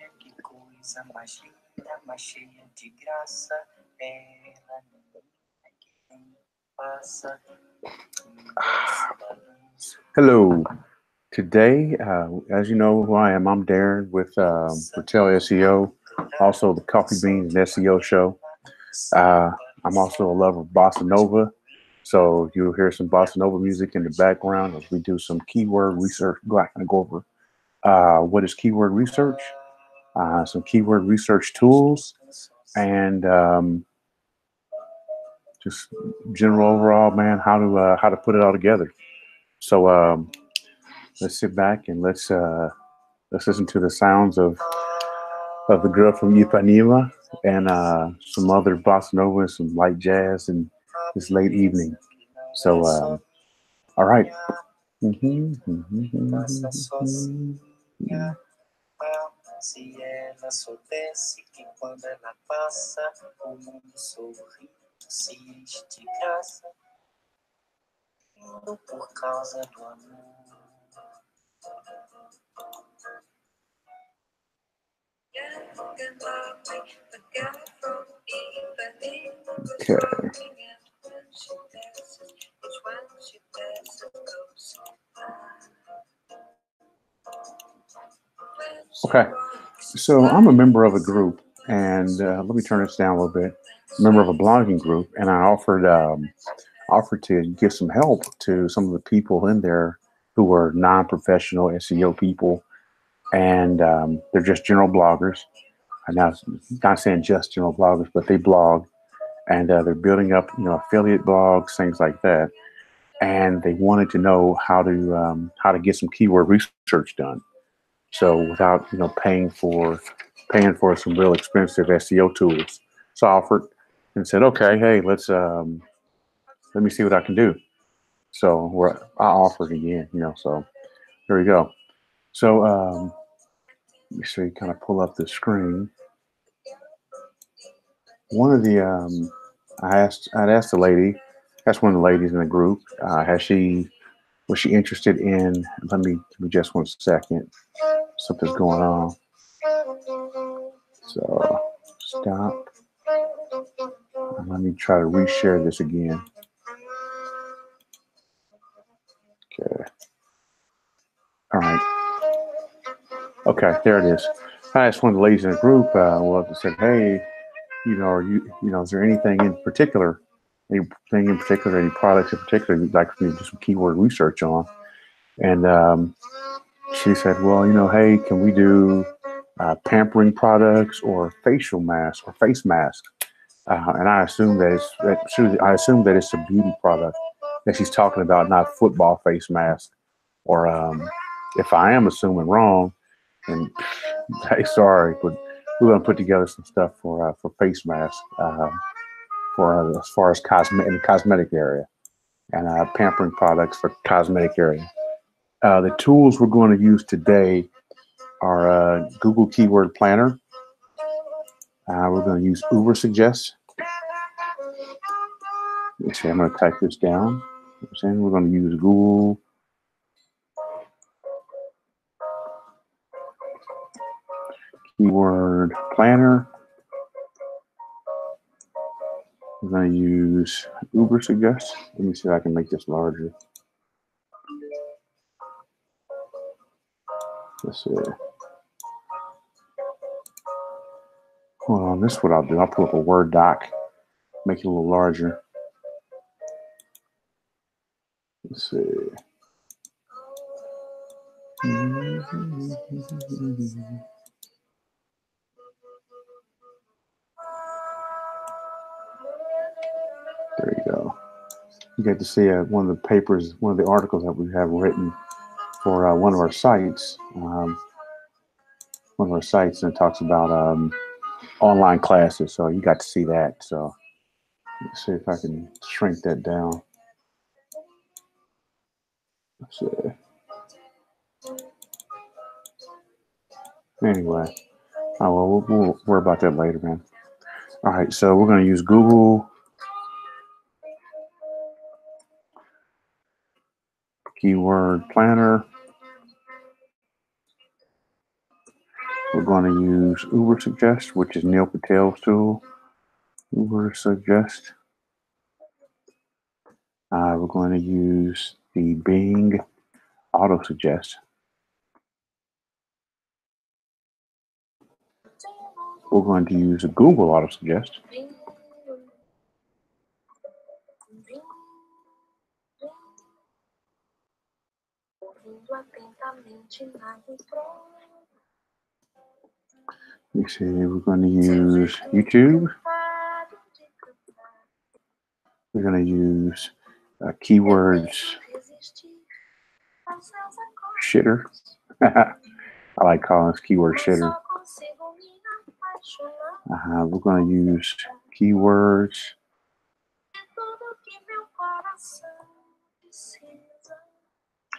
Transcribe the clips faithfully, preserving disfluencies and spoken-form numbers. Olha que coisa mais linda, mais cheia de graça. Ela é que nem passa. Hello. Today, uh, as you know who I am, I'm Darren with uh, Ratel S E O, also the Coffee Beans and S E O show. Uh, I'm also a lover of Bossa Nova, so you'll hear some Bossa Nova music in the background as we do some keyword research. I'm going to go over uh, what is keyword research, uh, some keyword research tools, and um, just general overall, man, how to uh, how to put it all together. So um, let's sit back and let's uh, let's listen to the sounds of of the girl from Ipanema and uh, some other bossa nova and some light jazz in this late evening. So, uh, all right. Okay. Okay, so I'm a member of a group, and uh, let me turn this down a little bit. I'm a member of a blogging group, and I offered um, offered to give some help to some of the people in there who are non-professional S E O people, and um, they're just general bloggers. I'm not, not saying just general bloggers, but they blog, and uh, they're building up, you know, affiliate blogs, things like that. And they wanted to know how to um, how to get some keyword research done. So without, you know, paying for paying for some real expensive S E O tools. So I offered and said, okay, hey, let's um, let me see what I can do. So we're, I offered again, you know. So there we go. So um, let me see, you kind of pull up the screen. One of the um, I asked I'd asked the lady. That's one of the ladies in the group. Uh, has she was she interested in? Let me give me just one second. Something's going on. So stop. Let me try to reshare this again. Okay. All right. Okay, there it is. I asked one of the ladies in the group. Uh, well, I said, hey, you know, are you you know, is there anything in particular? Anything in particular, any products in particular you'd like me to do some keyword research on? And um, she said, well, you know, hey, can we do uh, pampering products or facial masks or face masks? Uh, and I assume that it's, that, I assume that it's a beauty product that she's talking about, not football face mask. Or um, if I am assuming wrong, and hey, sorry, but we're going to put together some stuff for, uh, for face masks. Um, For uh, as far as cosmetic in the cosmetic area, and uh, pampering products for cosmetic area. Uh, the tools we're going to use today are uh, Google Keyword Planner. Uh, we're going to use Ubersuggest. Let's see, I'm going to type this down. And we're going to use Google Keyword Planner. I'm going to use Ubersuggest. Let me see if I can make this larger. Let's see. Hold on, this is what I'll do. I'll pull up a Word doc, make it a little larger. Let's see. Mm-hmm. There you go. You get to see uh, one of the papers, one of the articles that we have written for uh, one of our sites. Um, one of our sites, and it talks about um, online classes. So you got to see that. So let's see if I can shrink that down. Let's see. Anyway, oh, well, we'll worry about that later, man. All right, so we're going to use Google Keyword Planner. We're going to use Ubersuggest, which is Neil Patel's tool. Ubersuggest. Uh, we're going to use the Bing Auto Suggest. We're going to use a Google Auto Suggest. You see, we're going to use YouTube. We're going to use uh, keywords shitter. I like calling this keyword shitter. Uh, we're going to use keywords.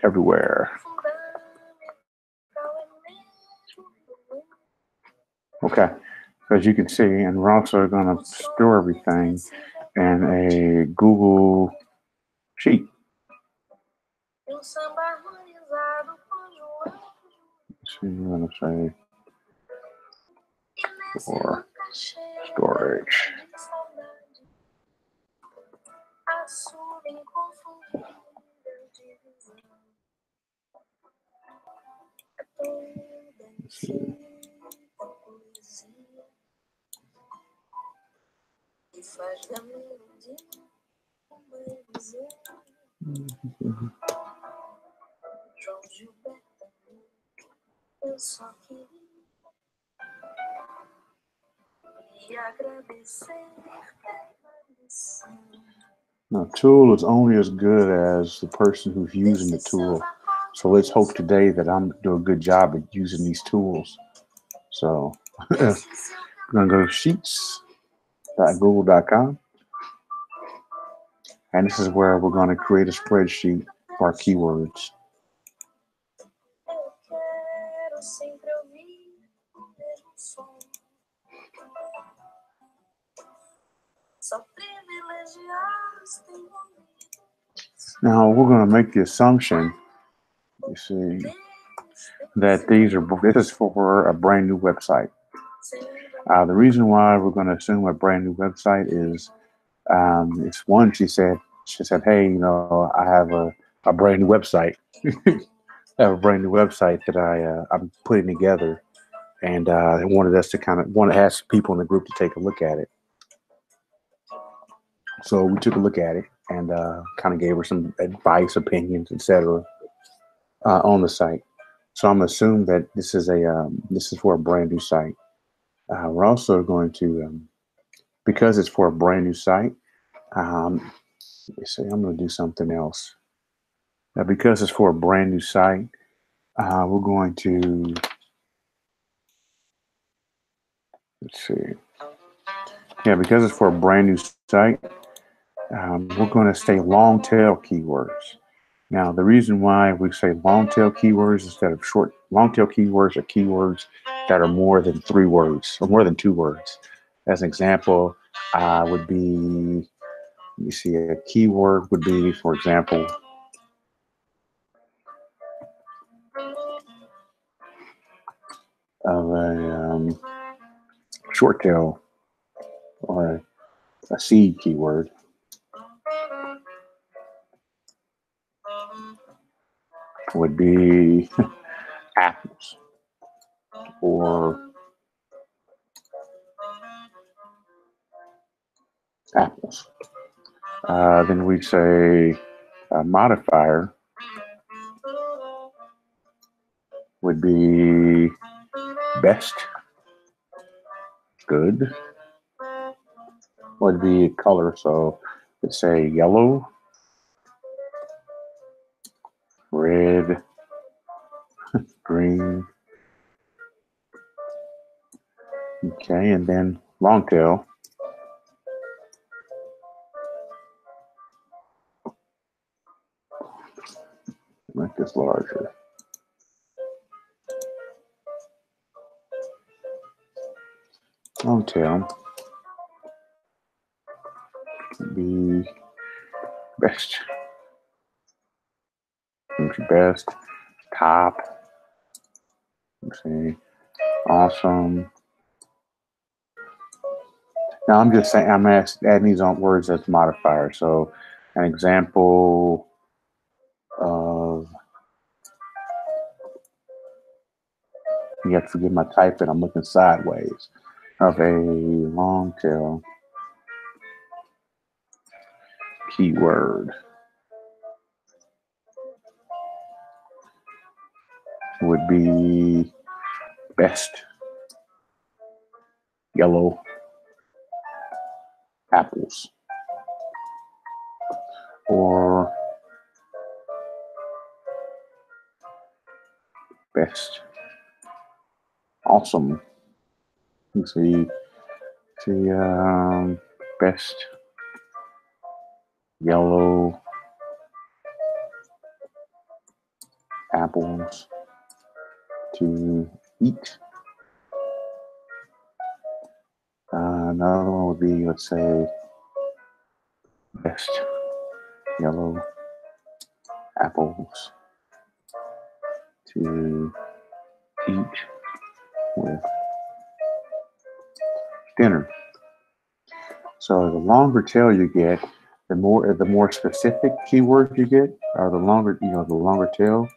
Everywhere. Okay, so as you can see, and we're also going to store everything in a Google sheet. Let's see, we're going to say for storage. Let's see. Mm-hmm. Now, tool is only as good as the person who's using the tool. So let's hope today that I'm doing a good job at using these tools. So I'm gonna go to sheets dot google dot com, and this is where we're going to create a spreadsheet for our keywords. Now we're going to make the assumption, you see, that these are this is for a brand new website. Uh, the reason why we're going to assume a brand new website is, um, it's one, she said, she said, hey, you know, I have a, a brand new website. I have a brand new website that I, uh, I'm putting together. And uh, they wanted us to kind of, want to ask people in the group to take a look at it. So we took a look at it and uh, kind of gave her some advice, opinions, et cetera, uh, on the site. So I'm assuming that this is a, um, this is for a brand new site. Uh, we're also going to, um, because it's for a brand new site, um, let me see, I'm going to do something else. Now, because it's for a brand new site, uh, we're going to, let's see. Yeah, because it's for a brand new site, um, we're going to say long tail keywords. Now, the reason why we say long tail keywords instead of short, long tail keywords are keywords that are more than three words or more than two words. As an example, uh, would be, you see, a keyword would be, for example, of a um, short tail or a, a seed keyword. Would be apples or apples. Uh, then we'd say a modifier would be best, good, would be color. So let's say yellow, red, green. Okay, and then long tail. Make this larger. Long tail. Be best. Best, top, let's see, Awesome. Now I'm just saying, I'm adding these on words as modifiers. So an example of, you have to forgive my typing, I'm looking sideways, of a long tail keyword would be best yellow apples, or best awesome. Let's see, the um, best yellow apples to eat. Uh, another one would be, let's say, best yellow apples to eat with dinner. So the longer tail you get, the more the more specific keywords you get, or the longer, you know, the longer tail.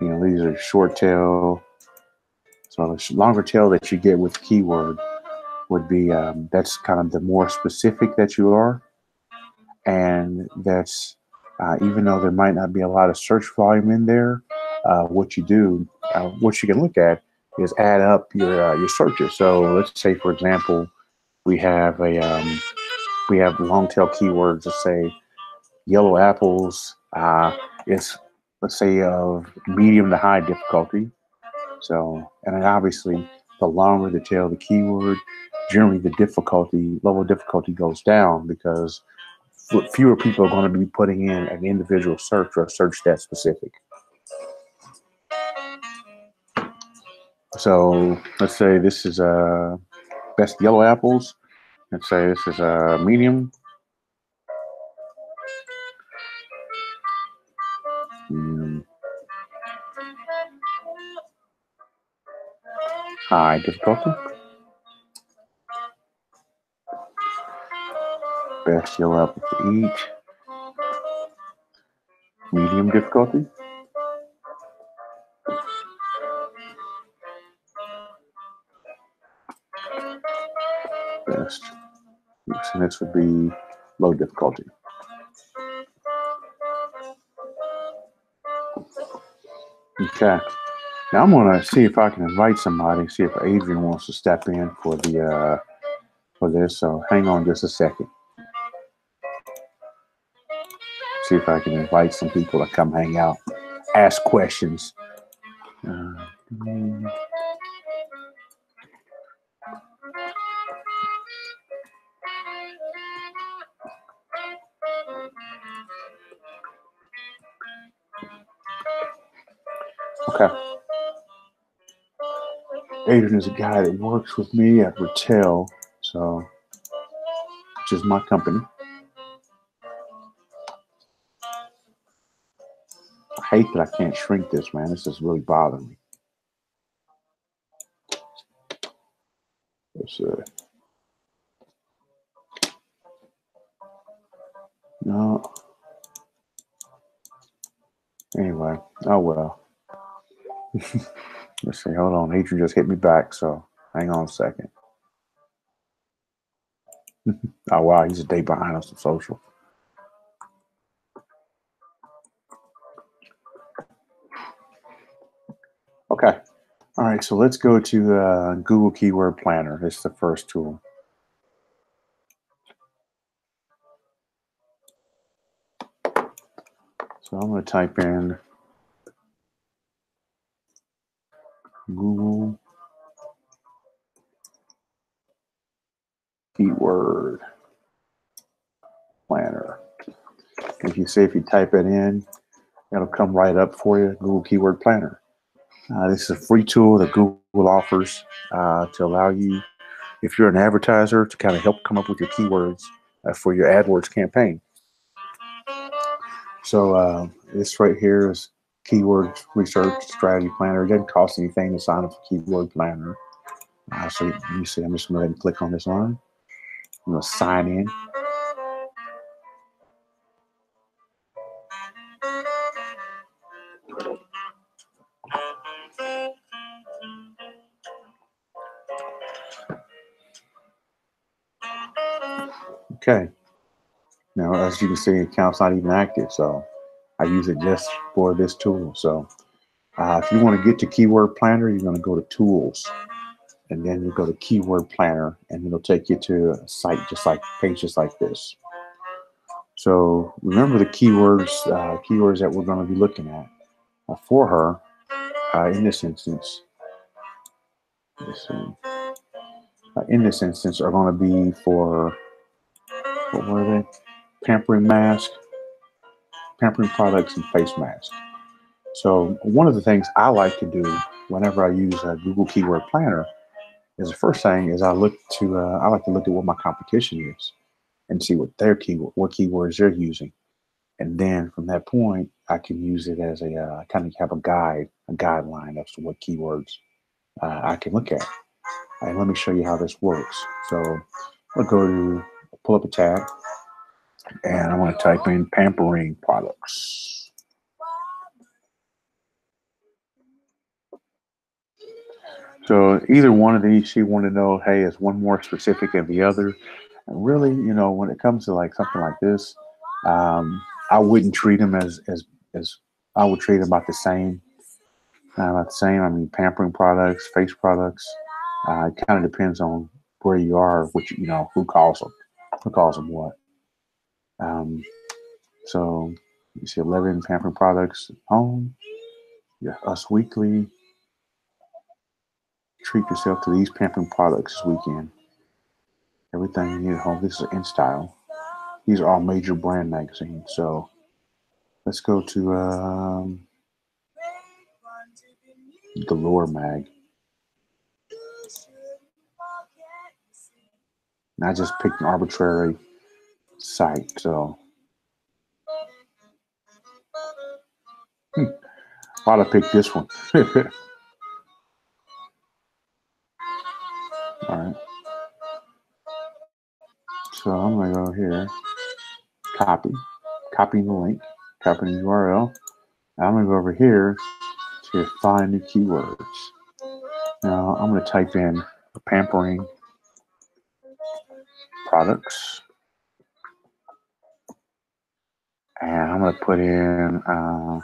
You know, these are short tail. So the longer tail that you get with keyword would be, um, that's kind of the more specific that you are. And that's, uh, even though there might not be a lot of search volume in there, uh, what you do, uh, what you can look at is add up your, uh, your searches. So let's say, for example, we have a, um, we have long tail keywords that say yellow apples, uh, it's, let's say, of medium to high difficulty. So, and then obviously the longer the tail of the keyword, generally the difficulty, level of difficulty goes down, because fewer people are going to be putting in an individual search or a search that's specific. So let's say this is uh, best yellow apples. Let's say this is a uh, medium. Mm. High difficulty. Best yellow apples to eat. Medium difficulty. Best. And this would be low difficulty. Okay, now I'm gonna see if I can invite somebody, see if Adrian wants to step in for the uh, for this. So hang on just a second. See if I can invite some people to come hang out, ask questions. Uh, Okay. Adrian is a guy that works with me at Ratel, so, which is my company. I hate that I can't shrink this, man. This is really bothering me. Let's see. No. Anyway, oh well. Let's see, hold on, Adrian just hit me back, so hang on a second. Oh wow, he's a day behind us on social. Okay, all right, so let's go to uh, Google Keyword Planner. It's the first tool. So I'm going to type in Google Keyword Planner. If you say, if you type it in, it'll come right up for you, Google Keyword Planner. Uh, this is a free tool that Google offers uh, to allow you, if you're an advertiser, to kind of help come up with your keywords uh, for your AdWords campaign. So uh, this right here is keyword research strategy planner. It doesn't cost anything to sign up for keyword planner. Uh, so you see, I'm just going to go ahead and click on this line. I'm going to sign in. Okay. Now, as you can see, the account's not even active, so I use it just for this tool. So uh, if you want to get to Keyword Planner, you're going to go to Tools, and then you go to Keyword Planner, and it'll take you to a site just like pages like this. So remember the keywords, uh, keywords that we're going to be looking at uh, for her uh, in this instance. Let's see. Uh, in this instance, are going to be for, what were they? Pampering mask, pampering products, and face mask. So one of the things I like to do whenever I use a Google Keyword Planner is the first thing is I look to uh, I like to look at what my competition is and see what their keyword, what keywords they're using, and then from that point I can use it as a uh, kind of have a guide, a guideline as to what keywords uh, I can look at. And let me show you how this works. So I'll go to pull up a tab. And I want to type in pampering products. So either one of these, she wanted to know, hey, is one more specific than the other? And really, you know, when it comes to like something like this, um, I wouldn't treat them as as as I would treat them about the same. Uh, about the same. I mean, pampering products, face products. Uh, it kind of depends on where you are, which you know, who calls them, who calls them what. Um, so you see eleven pampering products at home, yeah, Us Weekly, treat yourself to these pampering products this weekend, everything you need at home. This is InStyle. These are all major brand magazines. So let's go to um, Galore Mag. And I just picked an arbitrary site, so hmm. I ought to pick this one. All right, so I'm gonna go here, copy, copying the link, copying the U R L. I'm gonna go over here to find new keywords. Now I'm gonna type in pampering products. And I'm going to put in, uh,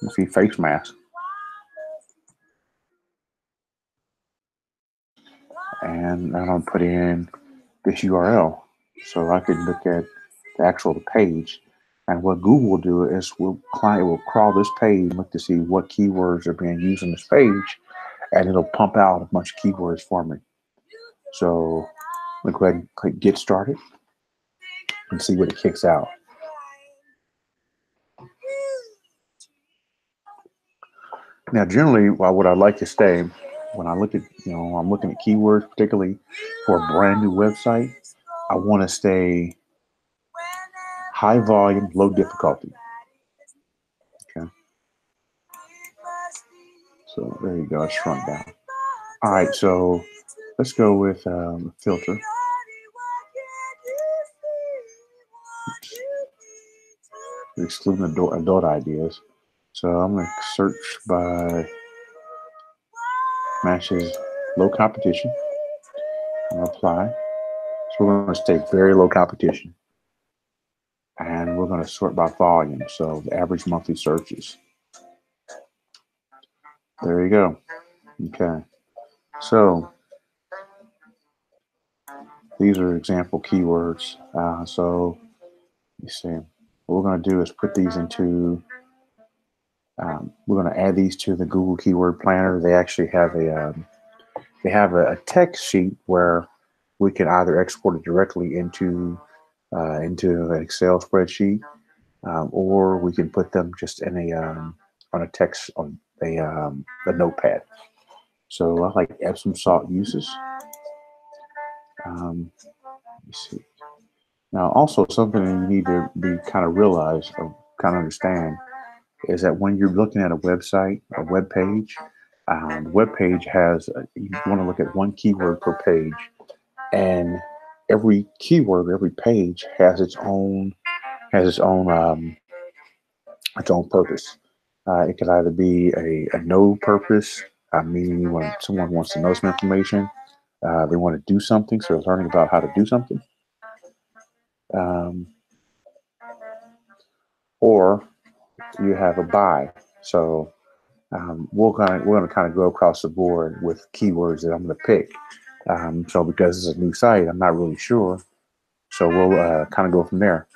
let's see, face mask. And I'm going to put in this U R L so I can look at the actual page. And what Google will do is will client will crawl this page, look to see what keywords are being used on this page, and it'll pump out a bunch of keywords for me. So I'm going to go ahead and click Get Started. And see what it kicks out. Now, generally, well, what I like to say when I look at, you know, I'm looking at keywords, particularly for a brand new website, I want to stay high volume, low difficulty. Okay. So there you go. I shrunk down. All right. So let's go with um, filter. Excluding adult, adult ideas. So I'm going to search by matches low competition. I'm going to apply. So we're going to stay very low competition. And we're going to sort by volume. So the average monthly searches. There you go. Okay. So these are example keywords. Uh, so you see. What we're going to do is put these into, um, we're going to add these to the Google Keyword Planner. They actually have a, um, they have a, a text sheet where we can either export it directly into, uh, into an Excel spreadsheet, um, or we can put them just in a, um, on a text, on a, um, a notepad. So I like Epsom salt uses. Um, let me see. Now, also something you need to be kind of realize or kind of understand is that when you're looking at a website, a web page, um, the web page has, a, you want to look at one keyword per page, and every keyword, every page has its own, has its own, um, its own purpose. Uh, it could either be a, a no purpose, I mean, when someone wants to know some information, uh, they want to do something, so they're learning about how to do something. Um, or you have a buy. So um, we'll kind of, we're going to kind of go across the board with keywords that I'm going to pick. Um, so because it's a new site, I'm not really sure. So we'll uh, kind of go from there.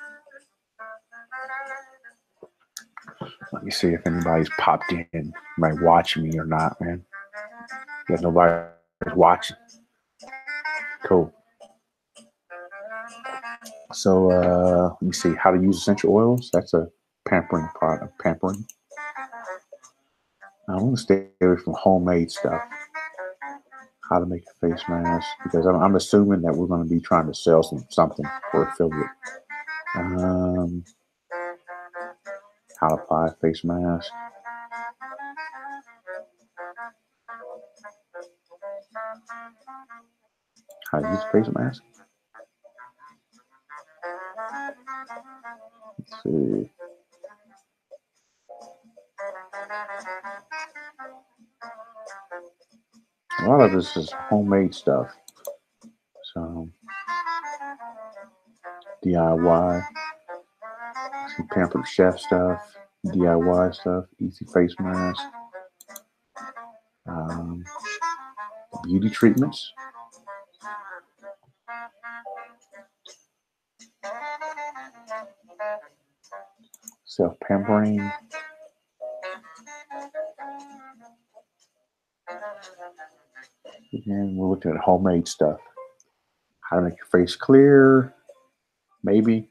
Let me see if anybody's popped in, might watch me or not, man. Because nobody's watching. Cool. So uh, let me see, how to use essential oils. That's a pampering product, pampering. I want to stay away from homemade stuff. How to make a face mask, because I'm, I'm assuming that we're going to be trying to sell some, something for affiliate. Um, how to apply a face mask. How to use a face mask. Let's see. A lot of this is homemade stuff. So D I Y, some pampered chef stuff, D I Y stuff, easy face mask, um, beauty treatments. Self-pampering. Again, we're looking at homemade stuff. How to make your face clear. Maybe.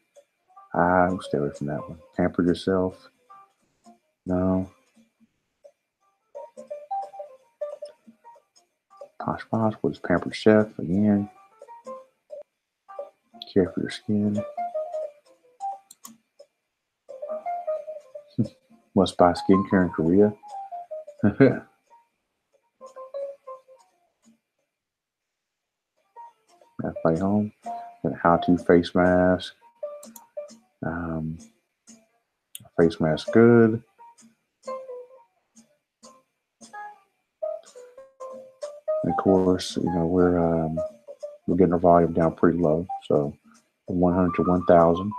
I'll stay away from that one. Pamper yourself. No. Posh Posh. What is Pampered Chef? Again. Care for your skin. Must buy skincare in Korea. That's my home. And how to face mask. Um, face mask good. And of course, you know, we're um, we're getting our volume down pretty low, so from one hundred to one thousand.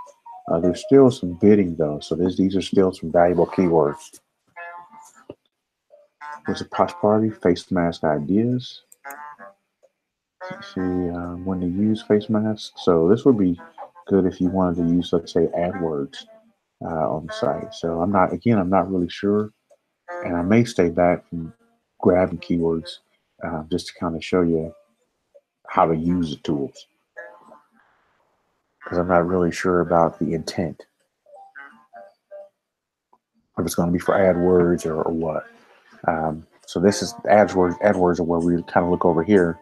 Uh, there's still some bidding though, so this, these are still some valuable keywords. There's a Posh Party, face mask ideas. Let's see, uh, when to use face masks. So this would be good if you wanted to use, let's say, AdWords uh, on the site. So I'm not, again, I'm not really sure. And I may stay back from grabbing keywords uh, just to kind of show you how to use the tools. Because I'm not really sure about the intent. If it's going to be for AdWords or, or what. Um, so this is AdWords. AdWords are where we kind of look over here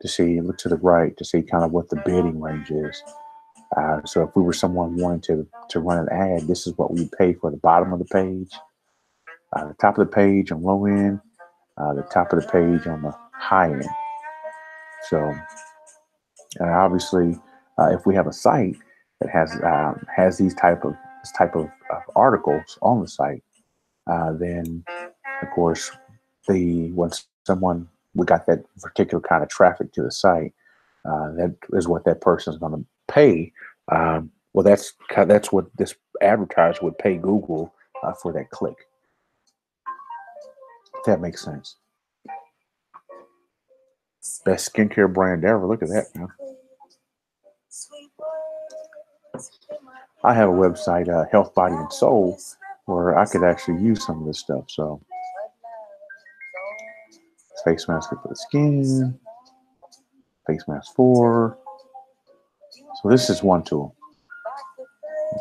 to see, look to the right to see kind of what the bidding range is. Uh, so if we were someone wanting to, to run an ad, this is what we pay for the bottom of the page, uh, the top of the page on low end, uh, the top of the page on the high end. So, and obviously, Uh, if we have a site that has uh, has these type of this type of, of articles on the site, uh, then of course the once someone we got that particular kind of traffic to the site, uh, that is what that person is going to pay. Um, well, that's that's what this advertiser would pay Google uh, for that click. If that makes sense. Best skincare brand ever. Look at that now. I have a website, uh, Health Body and Soul, where I could actually use some of this stuff. So, face mask for the skin, face mask for. So this is one tool.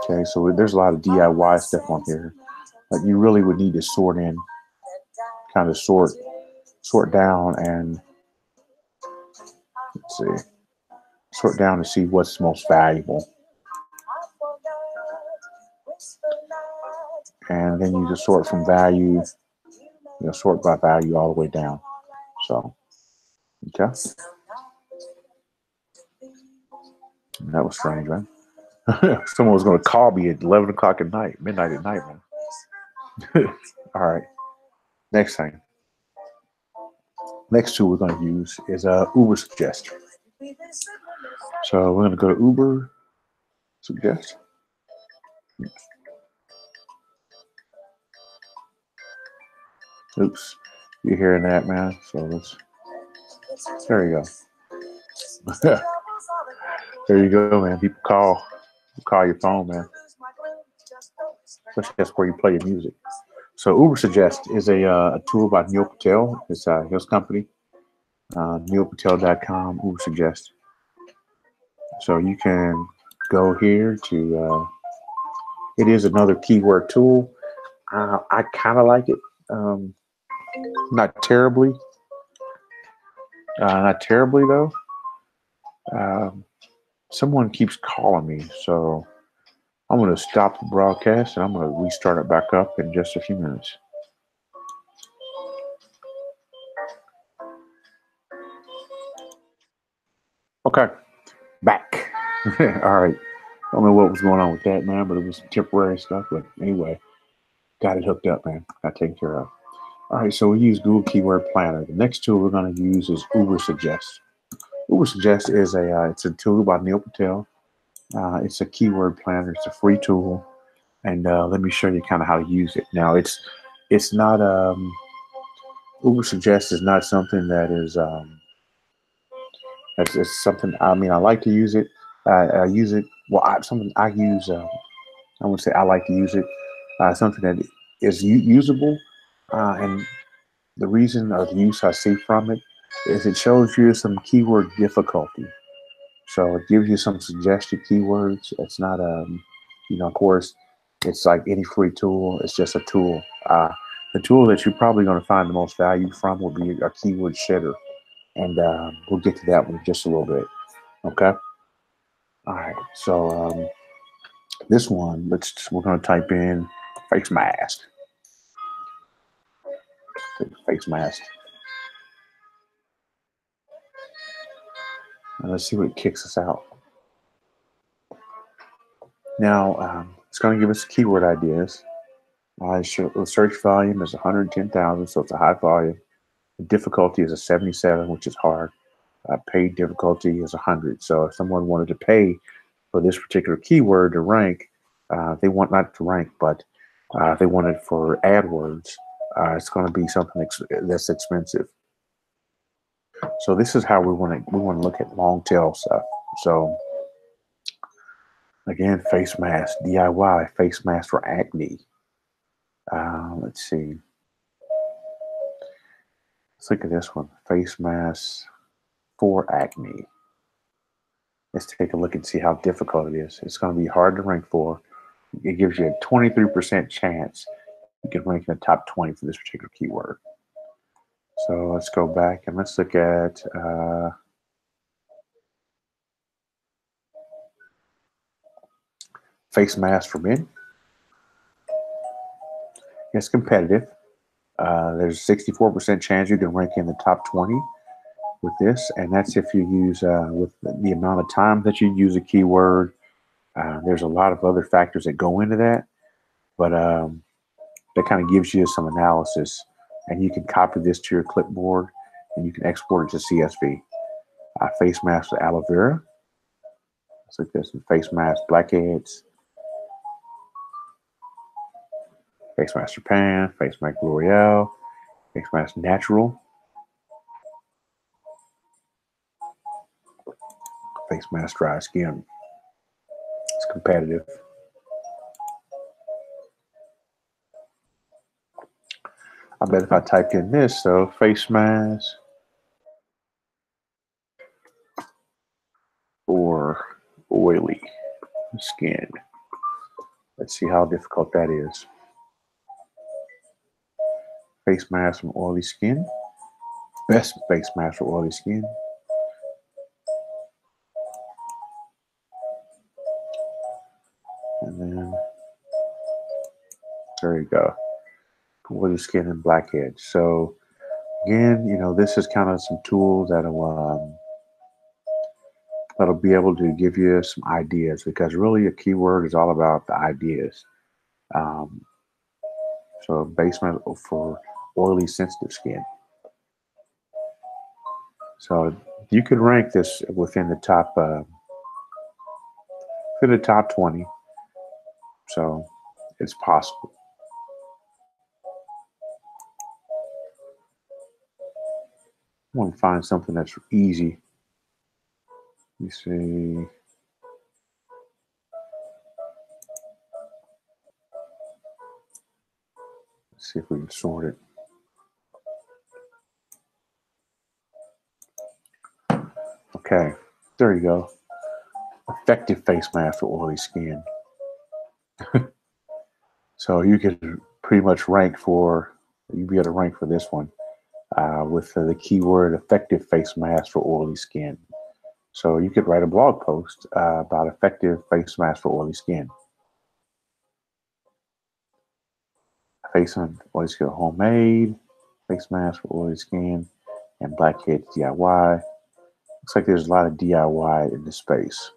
Okay, so there's a lot of D I Y stuff on here, but you really would need to sort in, kind of sort, sort down, and let's see, sort down to see what's most valuable. And then you just sort from value, you know, sort by value all the way down. So, okay. That was strange, man. Someone was going to call me at eleven o'clock at night, midnight at night, man. All right. Next thing. Next tool we're going to use is uh, Uber Suggest. So we're going to go to Uber Suggest. Oops, you're hearing that, man. So let's. There you go. There you go, man. People call, people call your phone, man. Especially that's where you play your music. So Uber Suggest is a, uh, a tool by Neil Patel. It's uh, his company, uh, neil patel dot com. Uber Suggest. So you can go here to. Uh, it is another keyword tool. Uh, I kind of like it. Um, not terribly, uh, not terribly though. Um, someone keeps calling me, so I'm going to stop the broadcast and I'm going to restart it back up in just a few minutes. Okay, back. All right. I don't know what was going on with that, man, but it was temporary stuff. But anyway. Got it hooked up, man. Got taken care of. All right, so we use Google Keyword Planner. The next tool we're going to use is Uber Suggest. Uber Suggest is a uh, it's a tool by Neil Patel. Uh, it's a keyword planner. It's a free tool, and uh, let me show you kind of how to use it. Now, it's it's not um, Uber Suggest is not something that is um, it's, it's something. I mean, I like to use it. I, I use it. Well, I, something I use. Uh, I would say I like to use it. Uh, something that is usable, uh, and the reason or the use I see from it is it shows you some keyword difficulty. So it gives you some suggested keywords. It's not a, you know, of course, it's like any free tool. It's just a tool. Uh, the tool that you're probably going to find the most value from will be a keyword shitter, and uh, we'll get to that one in just a little bit. Okay. All right. So um, this one, let's we're going to type in. Face mask. Face mask. And let's see what it kicks us out. Now, um, it's going to give us keyword ideas. Uh, the search volume is one hundred ten thousand, so it's a high volume. The difficulty is a seventy-seven, which is hard. Uh, paid difficulty is one hundred. So if someone wanted to pay for this particular keyword to rank, uh, they want not to rank, but Uh, if they want it for AdWords, uh, it's going to be something ex that's expensive. So this is how we want to we want to look at long tail stuff. So again, face mask D I Y, face mask for acne. Uh, let's see. Let's look at this one, face mask for acne. Let's take a look and see how difficult it is. It's going to be hard to rank for. It gives you a twenty-three percent chance you can rank in the top twenty for this particular keyword. So let's go back and let's look at uh, face mask for men. It's competitive. Uh, there's a sixty-four percent chance you can rank in the top twenty with this, and that's if you use uh, with the amount of time that you use a keyword. Uh, there's a lot of other factors that go into that, but um, that kind of gives you some analysis, and you can copy this to your clipboard and you can export it to C S V. Uh, face mask with aloe vera. Let's look at some face mask blackheads, face mask Japan, face mask L'Oreal, face mask natural, face mask dry skin. Competitive. I bet if I typed in this, so face mask or oily skin. Let's see how difficult that is. Face mask from oily skin. Best face mask for oily skin. There you go. With the skin and blackhead. So again, you know, this is kind of some tools that'll um, that'll be able to give you some ideas, because really a keyword is all about the ideas. Um, so basement for oily sensitive skin. So you could rank this within the top uh, within the top twenty. So it's possible. I want to find something that's easy. You see. Let's see if we can sort it. Okay, there you go. Effective face mask for oily skin. So you can pretty much rank for, you'd be able to rank for this one. Uh, with uh, the keyword effective face mask for oily skin. So you could write a blog post uh, about effective face mask for oily skin. Face on oily skin homemade, face mask for oily skin, and blackheads D I Y. Looks like there's a lot of D I Y in this space.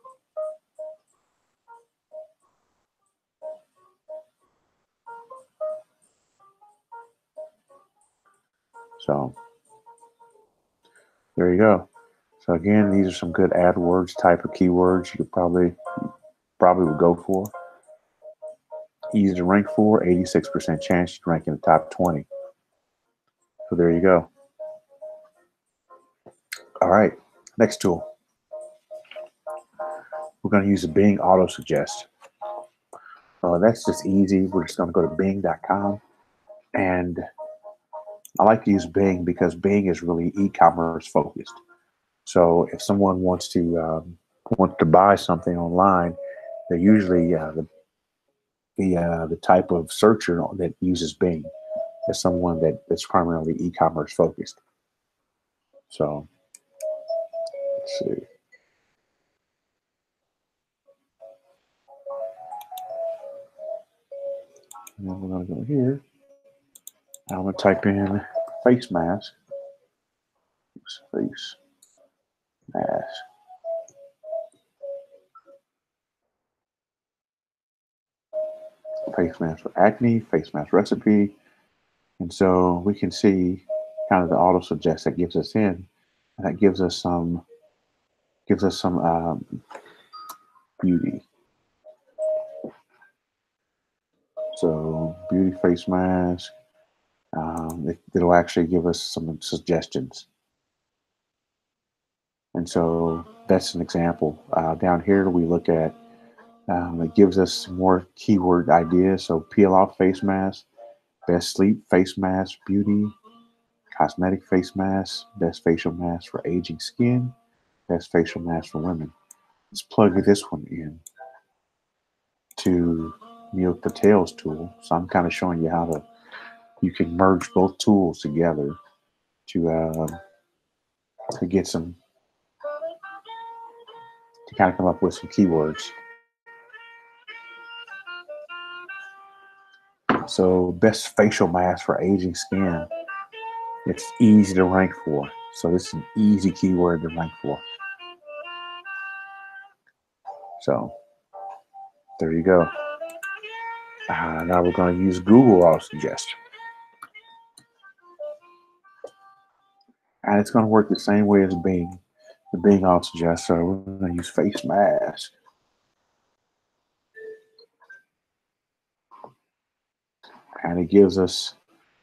So there you go. So again, these are some good AdWords type of keywords you could probably probably would go for. Easy to rank for, eighty-six percent chance you rank in the top twenty. So there you go. All right, next tool. We're gonna use the Bing Auto Suggest. Uh, that's just easy. We're just gonna go to Bing dot com, and I like to use Bing because Bing is really e-commerce focused. So if someone wants to um, want to buy something online, they're usually uh, the the, uh, the type of searcher that uses Bing is someone that is primarily e-commerce focused. So let's see. Now we're gonna go here. I'm going to type in face mask. Oops, face mask. Face mask for acne, face mask recipe. And so we can see kind of the auto suggest that gives us in. And that gives us some, gives us some um, beauty. So beauty face mask. Um, it, it'll actually give us some suggestions. And so that's an example. Uh, down here we look at, um, it gives us more keyword ideas. So peel off face mask, best sleep face mask, beauty, cosmetic face mask, best facial mask for aging skin, best facial mask for women. Let's plug this one in to Neil Patel's tool. So I'm kind of showing you how to, you can merge both tools together to uh, to get some, to kind of come up with some keywords. So best facial mask for aging skin. It's easy to rank for. So this is an easy keyword to rank for. So there you go. Uh, now we're going to use Google Auto Suggest. And it's going to work the same way as Bing. The Bing Auto Suggest. So we're going to use face mask. And it gives us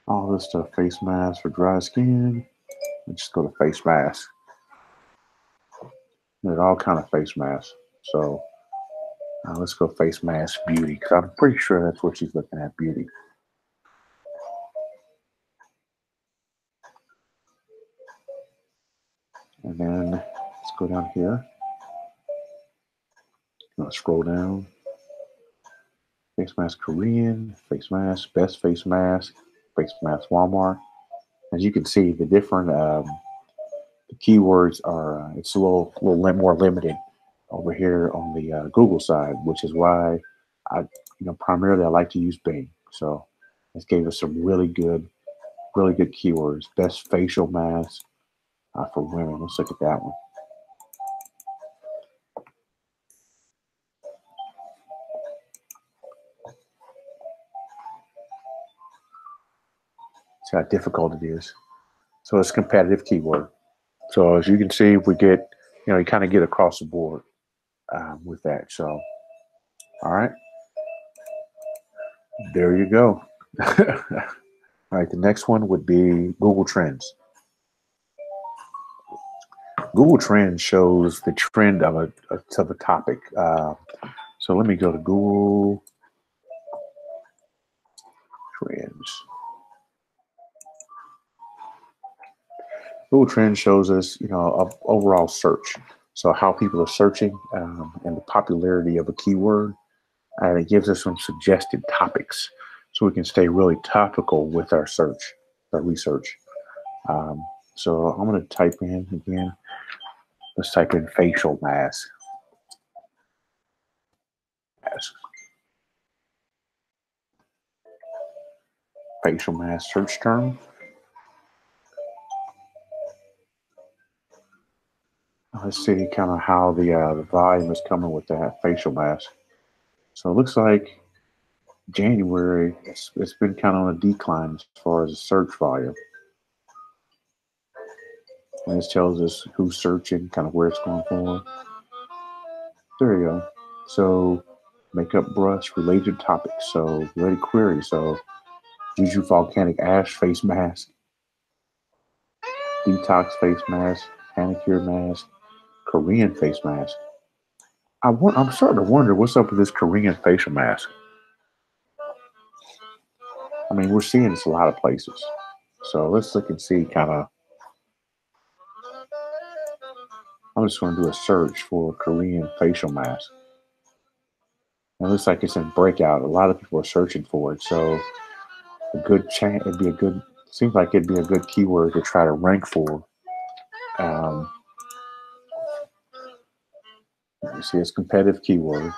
all this stuff. Face mask for dry skin. Let's just go to face mask. There's all kind of face masks. So uh, let's go face mask beauty. Because I'm pretty sure that's what she's looking at, beauty. And then let's go down here. I'm gonna scroll down. Face mask Korean, face mask, best face mask, face mask Walmart. As you can see, the different um, the keywords are, uh, it's a little, little lim more limited over here on the uh, Google side, which is why I, you know, primarily I like to use Bing. So This gave us some really good, really good keywords. Best facial mask uh, for women. Let's look at that one. See how difficult it is. So it's a competitive keyword. So as you can see, we get, you know, you kind of get across the board uh, with that. So, all right. There you go. All right, the next one would be Google Trends. Google Trends shows the trend of a, of a topic. Uh, so let me go to Google Trends. Google Trends shows us, you know, a overall search. So how people are searching um, and the popularity of a keyword. And it gives us some suggested topics, so we can stay really topical with our search, our research. Um, so I'm gonna type in again, let's type in facial mask. mask. Facial mask search term. Let's see kind of how the, uh, the volume is coming with that facial mask. So it looks like January, it's, it's been kind of on a decline as far as the search volume. And this tells us who's searching, kind of where it's going for. There you go. So makeup brush, related topics. So related query. So Jeju Volcanic Ash Face Mask, Detox Face Mask, Panicure Mask, Korean Face Mask. I want, I'm starting to wonder what's up with this Korean facial mask. I mean, we're seeing this a lot of places. So let's look and see kind of. I'm just going to do a search for Korean facial mask. It looks like it's in breakout. A lot of people are searching for it. So a good chance, it'd be a good, seems like it'd be a good keyword to try to rank for. Um, you see, it's a competitive keyword.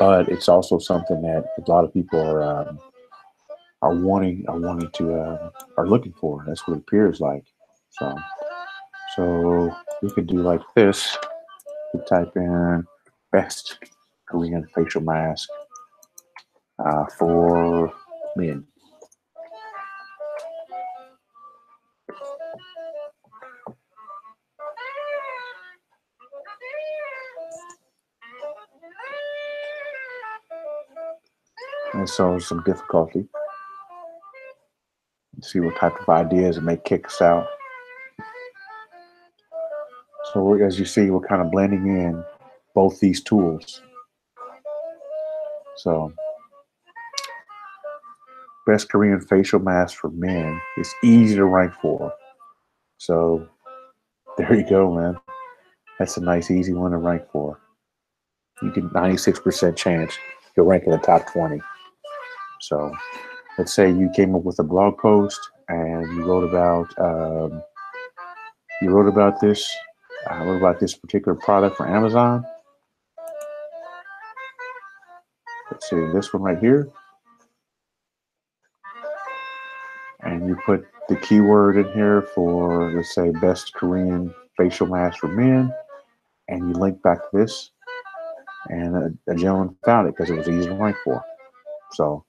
But it's also something that a lot of people are um, are wanting, are wanting to, uh, are looking for. That's what it appears like. So, so we could do like this. We type in best Korean facial mask uh, for men. And so some difficulty. Let's see what type of ideas it may kick us out. So we're, as you see, we're kind of blending in both these tools. So best Korean facial mask for men is easy to rank for. So there you go, man. That's a nice, easy one to rank for. You get ninety-six percent chance you'll rank in the top twenty. So let's say you came up with a blog post and you wrote about um, you wrote about this uh, wrote about this particular product for Amazon. Let's see this one right here, and you put the keyword in here for, let's say, best Korean facial mask for men, and you link back to this, and a, a gentleman found it because it was easy to rank for. So.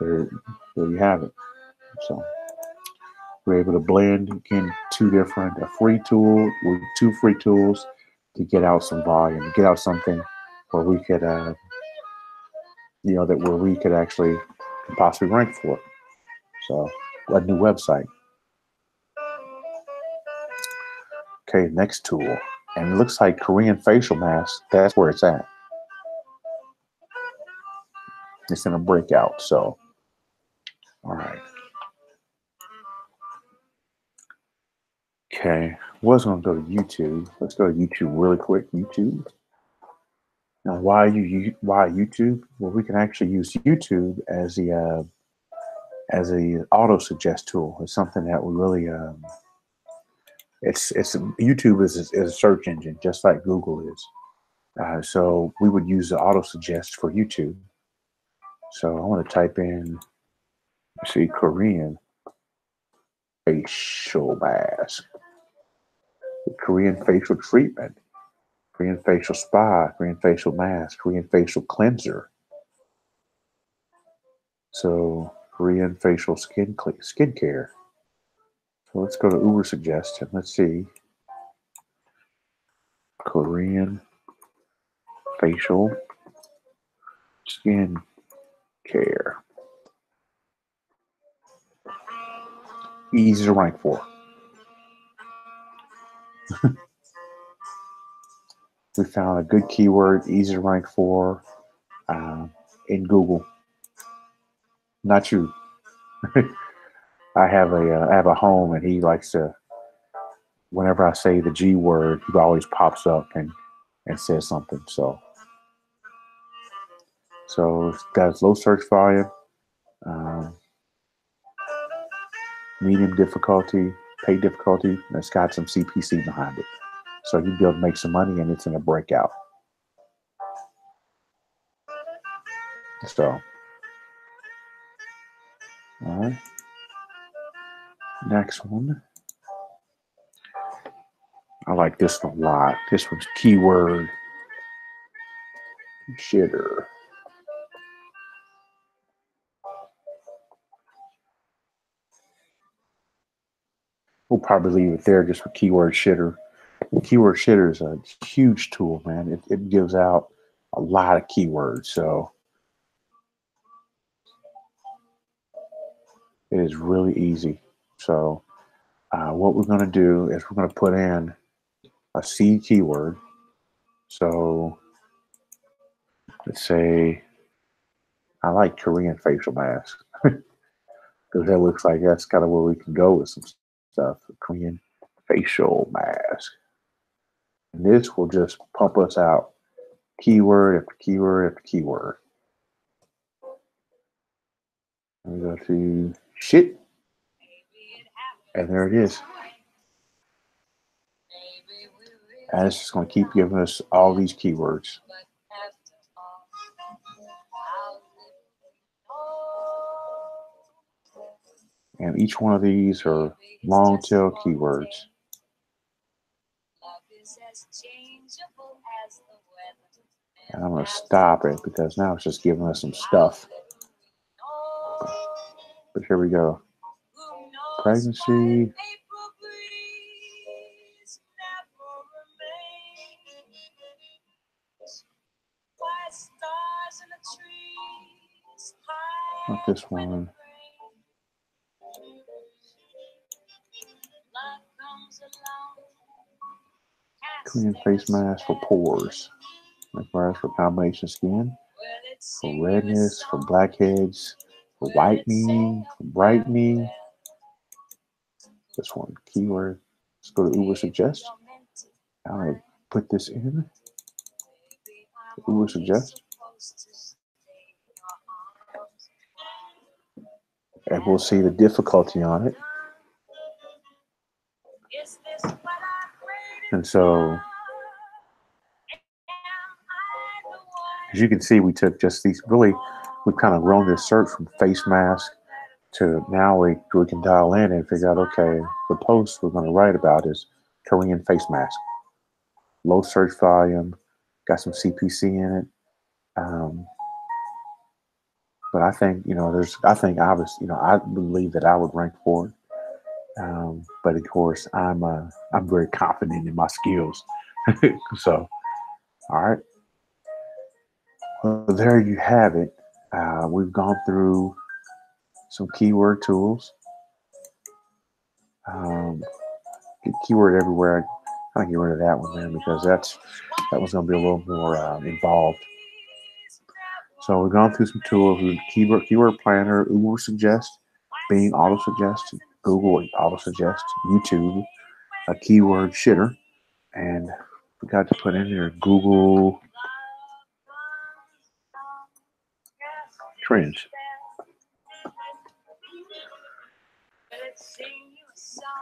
There, there you have it. So we're able to blend again two different, a free tool with two free tools to get out some volume, get out something where we could, uh, you know, that where we could actually could possibly rank for it. So a new website. Okay, next tool, and it looks like Korean facial mask. That's where it's at. It's in a breakout, so. All right. Okay, was gonna go to YouTube. Let's go to YouTube really quick, YouTube. Now, why you why YouTube? Well, we can actually use YouTube as the uh, as a auto suggest tool. It's something that we really um, it's it's YouTube is is a search engine just like Google is. Uh, so we would use the auto suggest for YouTube. So I want to type in, let's see, Korean facial mask, Korean facial treatment, Korean facial spa, Korean facial mask, Korean facial cleanser. So Korean facial skin skincare. So let's go to Ubersuggest and let's see. Korean facial skin care. Easy to rank for. We found a good keyword, easy to rank for uh, in Google. Not you. I have a uh, I have a home, and he likes to. Whenever I say the G word, he always pops up and and says something. So, so that's low search volume, um, medium difficulty, paid difficulty. And it's got some C P C behind it, so you'll be able to make some money, and it's in a breakout. So. All right. Next one. I like this one a lot. This one's keyword shitter. We'll probably leave it there just for keyword shitter. Keyword shitter is a huge tool, man. It, it gives out a lot of keywords. So it is really easy. So uh, what we're going to do is we're going to put in a seed keyword. So let's say I like Korean facial mask, because that looks like that's kind of where we can go with some stuff. Korean facial mask. And this will just pump us out keyword after keyword after keyword. We go to shit. And there it is. And it's just going to keep giving us all these keywords. And each one of these are long tail keywords. And I'm going to stop it because now it's just giving us some stuff. But here we go. Pregnancy. Not this one. Clean face mask for pores. Mask mask for combination skin. For redness, for blackheads, for whitening, for brightening. This one keyword. Let's go to Ubersuggest. I'm gonna put this in. Ubersuggest. And we'll see the difficulty on it. And so as you can see, we took just these really we've kind of grown this search from face mask. To now we, we can dial in and figure out, okay, the post we're going to write about is Korean face mask. Low search volume, got some C P C in it. Um, but I think, you know, there's, I think I was, you know, I believe that I would rank for it. Um, but of course, I'm uh, I'm very confident in my skills. So, all right. Well, there you have it. Uh, we've gone through some keyword tools. Um, get keyword everywhere. I gotta get rid of that one, man, because that's that was gonna be a little more uh, involved. So we've gone through some tools: with keyword keyword planner, Ubersuggest, Bing Auto Suggest, Google Auto Suggest, YouTube, a keyword shitter, and we got to put in there Google Trends.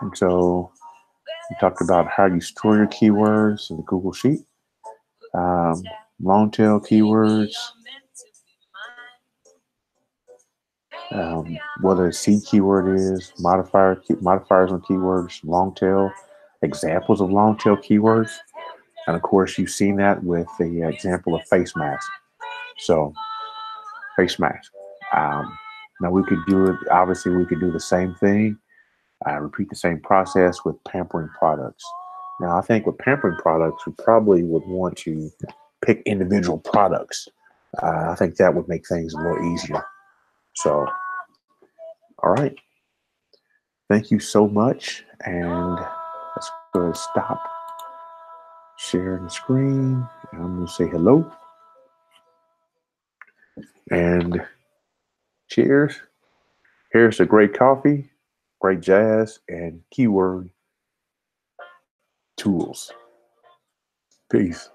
And so we talked about how you store your keywords in the Google Sheet, um, long tail keywords, um, whether a seed keyword is, modifier, modifiers on keywords, long tail, examples of long tail keywords. And of course, you've seen that with the example of face mask. So face mask. Um, now we could do it, obviously we could do the same thing, uh, repeat the same process with pampering products. Now I think with pampering products, we probably would want to pick individual products. Uh, I think that would make things a little easier. So, all right. Thank you so much. And let's go ahead and stop sharing the screen. And I'm going to say hello. And cheers. Here's a great coffee, great jazz, and keyword tools. Peace.